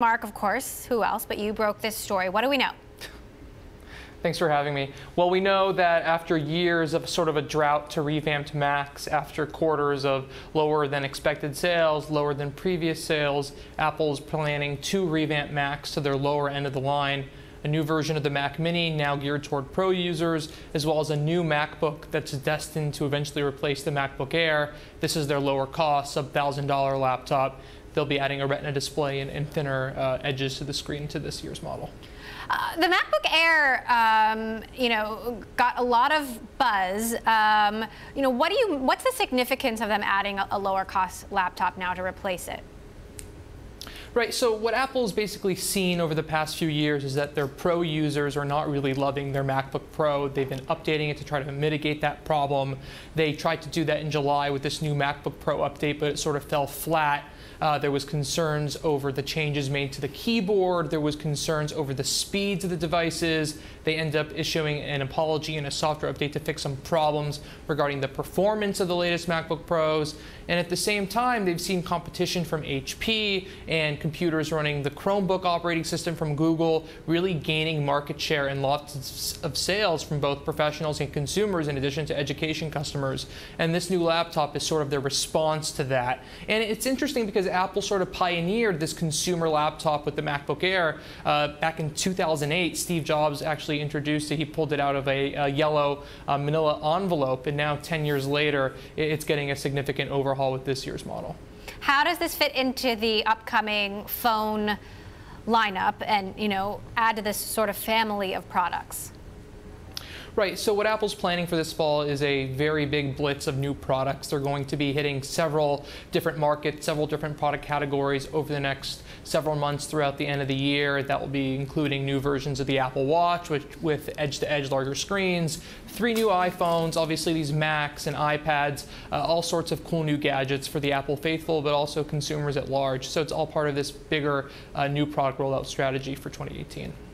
Mark, of course, who else but you broke this story. What do we know? Thanks for having me. Well, we know that after years of sort of a drought to revamped Macs, after quarters of lower than expected sales, lower than previous sales, Apple's planning to revamp Macs to their lower end of the line. A new version of the Mac mini now geared toward Pro users, as well as a new MacBook that's destined to eventually replace the MacBook Air. This is their lower cost, sub-$1,000 laptop. They'll be adding a Retina display and thinner edges to the screen to this year's model. The MacBook Air, you know, got a lot of buzz. You know, what's the significance of them adding a lower cost laptop now to replace it? Right, so what Apple's basically seen over the past few years is that their Pro users are not really loving their MacBook Pro. They've been updating it to try to mitigate that problem. They tried to do that in July with this new MacBook Pro update, but it sort of fell flat. There was concerns over the changes made to the keyboard. There was concerns over the speeds of the devices. They ended up issuing an apology and a software update to fix some problems regarding the performance of the latest MacBook Pros. And at the same time, they've seen competition from HP and computers running the Chromebook operating system from Google, really gaining market share and lots of sales from both professionals and consumers in addition to education customers. And this new laptop is sort of their response to that. And it's interesting because Apple sort of pioneered this consumer laptop with the MacBook Air. Back in 2008, Steve Jobs actually introduced it. He pulled it out of a yellow manila envelope, and now 10 years later, it's getting a significant overhaul with this year's model. How does this fit into the upcoming phone lineup and, you know, add to this sort of family of products? Right, so what Apple's planning for this fall is a very big blitz of new products. They're going to be hitting several different markets, several different product categories over the next several months throughout the end of the year. That will be including new versions of the Apple Watch with edge-to-edge larger screens, 3 new iPhones, obviously these Macs and iPads, all sorts of cool new gadgets for the Apple faithful, but also consumers at large. So it's all part of this bigger new product rollout strategy for 2018.